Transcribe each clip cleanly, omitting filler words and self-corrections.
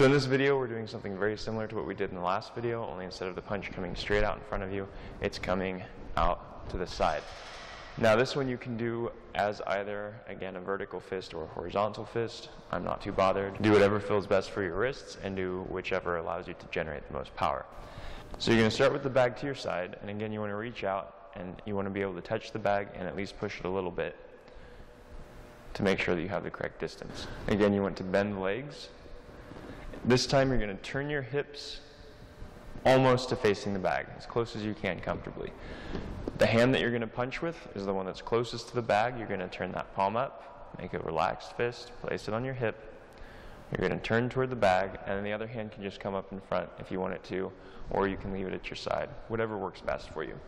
So in this video, we're doing something very similar to what we did in the last video, only instead of the punch coming straight out in front of you, it's coming out to the side. Now this one you can do as either, again, a vertical fist or a horizontal fist. I'm not too bothered. Do whatever feels best for your wrists and do whichever allows you to generate the most power. So you're going to start with the bag to your side, and again, you want to reach out and you want to be able to touch the bag and at least push it a little bit to make sure that you have the correct distance. Again, you want to bend the legs. This time you're going to turn your hips almost to facing the bag, as close as you can comfortably. The hand that you're going to punch with is the one that's closest to the bag. You're going to turn that palm up, make a relaxed fist, place it on your hip. You're going to turn toward the bag, and then the other hand can just come up in front if you want it to, or you can leave it at your side, whatever works best for you.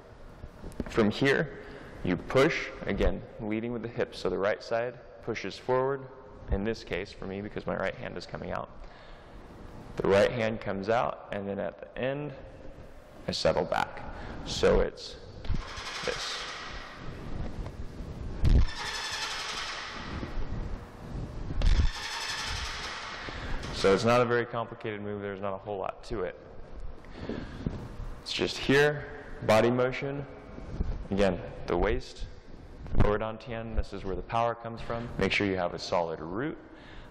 From here, you push, again, leading with the hips. So the right side pushes forward, in this case for me because my right hand is coming out. The right hand comes out, and then at the end, I settle back. So it's this. So it's not a very complicated move. There's not a whole lot to it. It's just here, body motion. Again, the waist, forward on tien. This is where the power comes from. Make sure you have a solid root.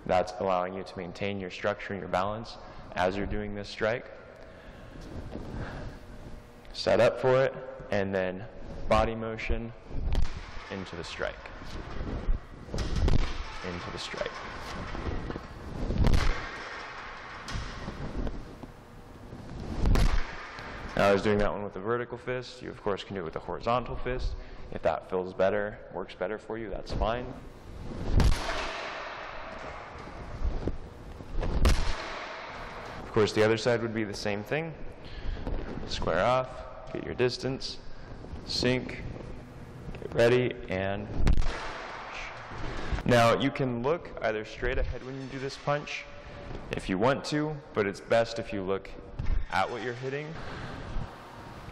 That's allowing you to maintain your structure and your balance as you're doing this strike. Set up for it, and then body motion into the strike. Into the strike. Now I was doing that one with the vertical fist. You of course can do it with the horizontal fist. If that feels better, works better for you, that's fine. Of course, the other side would be the same thing. Square off, get your distance, sink, get ready, and punch. Now, you can look either straight ahead when you do this punch, if you want to, but it's best if you look at what you're hitting.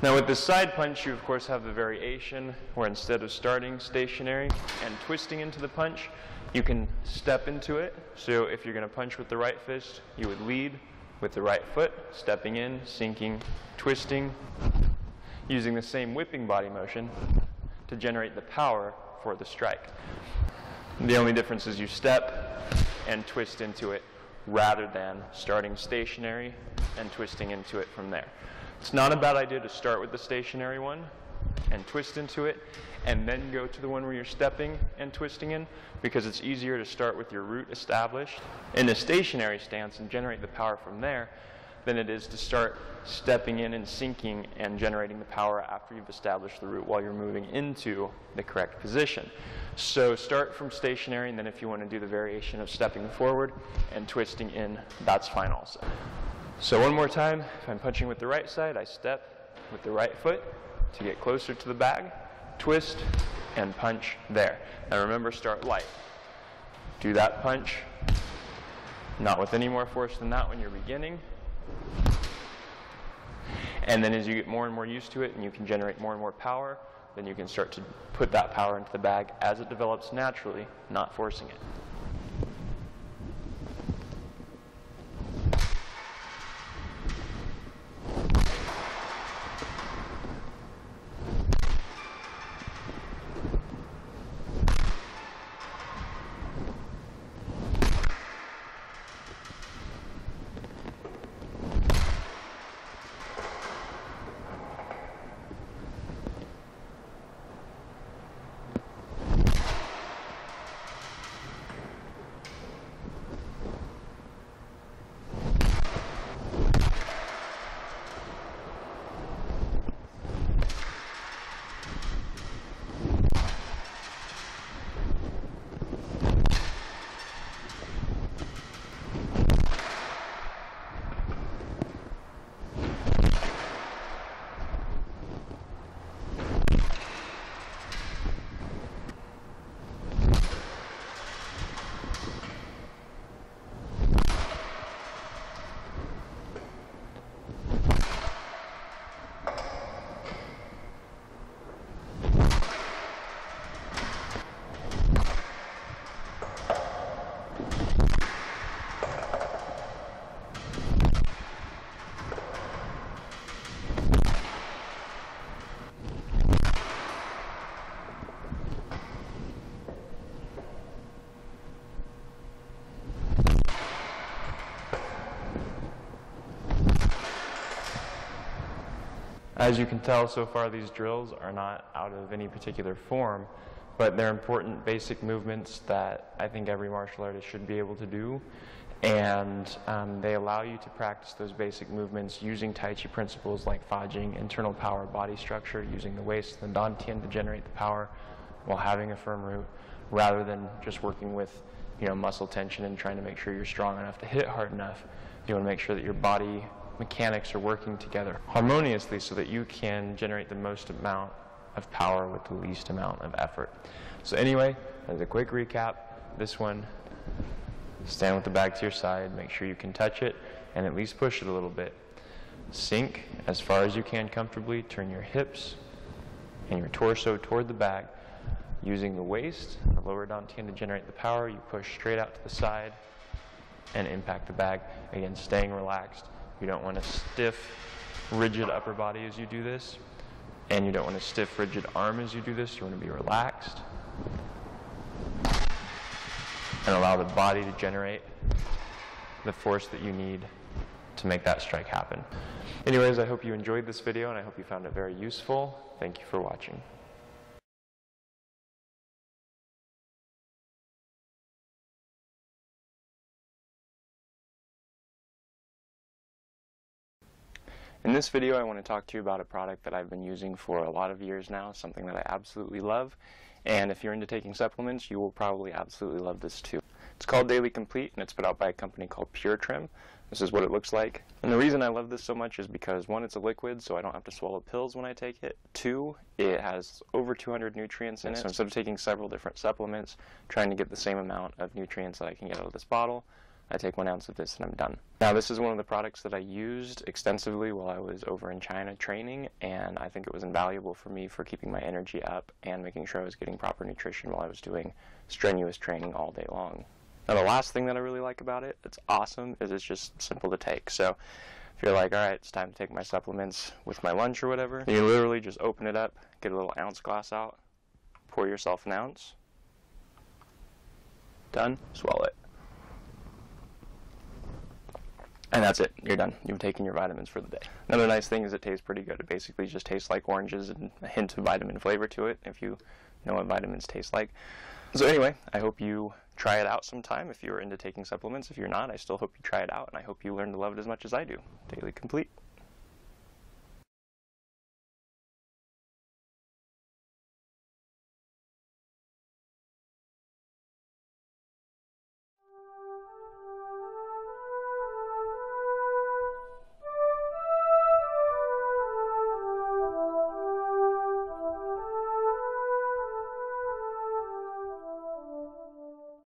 Now, with this side punch, you, of course, have the variation where instead of starting stationary and twisting into the punch, you can step into it. So if you're going to punch with the right fist, you would lead with the right foot, stepping in, sinking, twisting, using the same whipping body motion to generate the power for the strike. The only difference is you step and twist into it rather than starting stationary and twisting into it from there. It's not a bad idea to start with the stationary one and twist into it, and then go to the one where you're stepping and twisting in, because it's easier to start with your root established in a stationary stance and generate the power from there than it is to start stepping in and sinking and generating the power after you've established the root while you're moving into the correct position. So start from stationary, and then if you want to do the variation of stepping forward and twisting in, that's fine also. So one more time, if I'm punching with the right side, I step with the right foot to get closer to the bag, twist, and punch there. Now remember, start light. Do that punch, not with any more force than that when you're beginning. And then as you get more and more used to it and you can generate more and more power, then you can start to put that power into the bag as it develops naturally, not forcing it. As you can tell so far, these drills are not out of any particular form, but they're important basic movements that I think every martial artist should be able to do. And they allow you to practice those basic movements using Tai Chi principles like Fa Jin, internal power, body structure, using the waist, the dantian to generate the power while having a firm root, rather than just working with, you know, muscle tension and trying to make sure you're strong enough to hit hard enough. You want to make sure that your body mechanics are working together harmoniously so that you can generate the most amount of power with the least amount of effort. So anyway, as a quick recap, this one, stand with the back to your side, make sure you can touch it and at least push it a little bit. Sink as far as you can comfortably, turn your hips and your torso toward the back. Using the waist, the lower dantian to generate the power, you push straight out to the side and impact the bag. Again, staying relaxed. You don't want a stiff, rigid upper body as you do this, and you don't want a stiff, rigid arm as you do this. You want to be relaxed and allow the body to generate the force that you need to make that strike happen. Anyways, I hope you enjoyed this video, and I hope you found it very useful. Thank you for watching. In this video, I want to talk to you about a product that I've been using for a lot of years now, something that I absolutely love. And if you're into taking supplements, you will probably absolutely love this too. It's called Daily Complete, and it's put out by a company called Pure Trim. This is what it looks like. And the reason I love this so much is because, one, it's a liquid, so I don't have to swallow pills when I take it. Two, it has over 200 nutrients in it. So instead of taking several different supplements, trying to get the same amount of nutrients that I can get out of this bottle, I take 1 ounce of this and I'm done. Now, this is one of the products that I used extensively while I was over in China training, and I think it was invaluable for me for keeping my energy up and making sure I was getting proper nutrition while I was doing strenuous training all day long. Now, the last thing that I really like about it, it's awesome, is it's just simple to take. So if you're like, all right, it's time to take my supplements with my lunch or whatever, you literally just open it up, get a little ounce glass out, pour yourself an ounce, done, swallow it. And that's it. You're done. You've taken your vitamins for the day. Another nice thing is it tastes pretty good. It basically just tastes like oranges and a hint of vitamin flavor to it, if you know what vitamins taste like. So anyway, I hope you try it out sometime if you're into taking supplements. If you're not, I still hope you try it out, and I hope you learn to love it as much as I do. Daily Complete.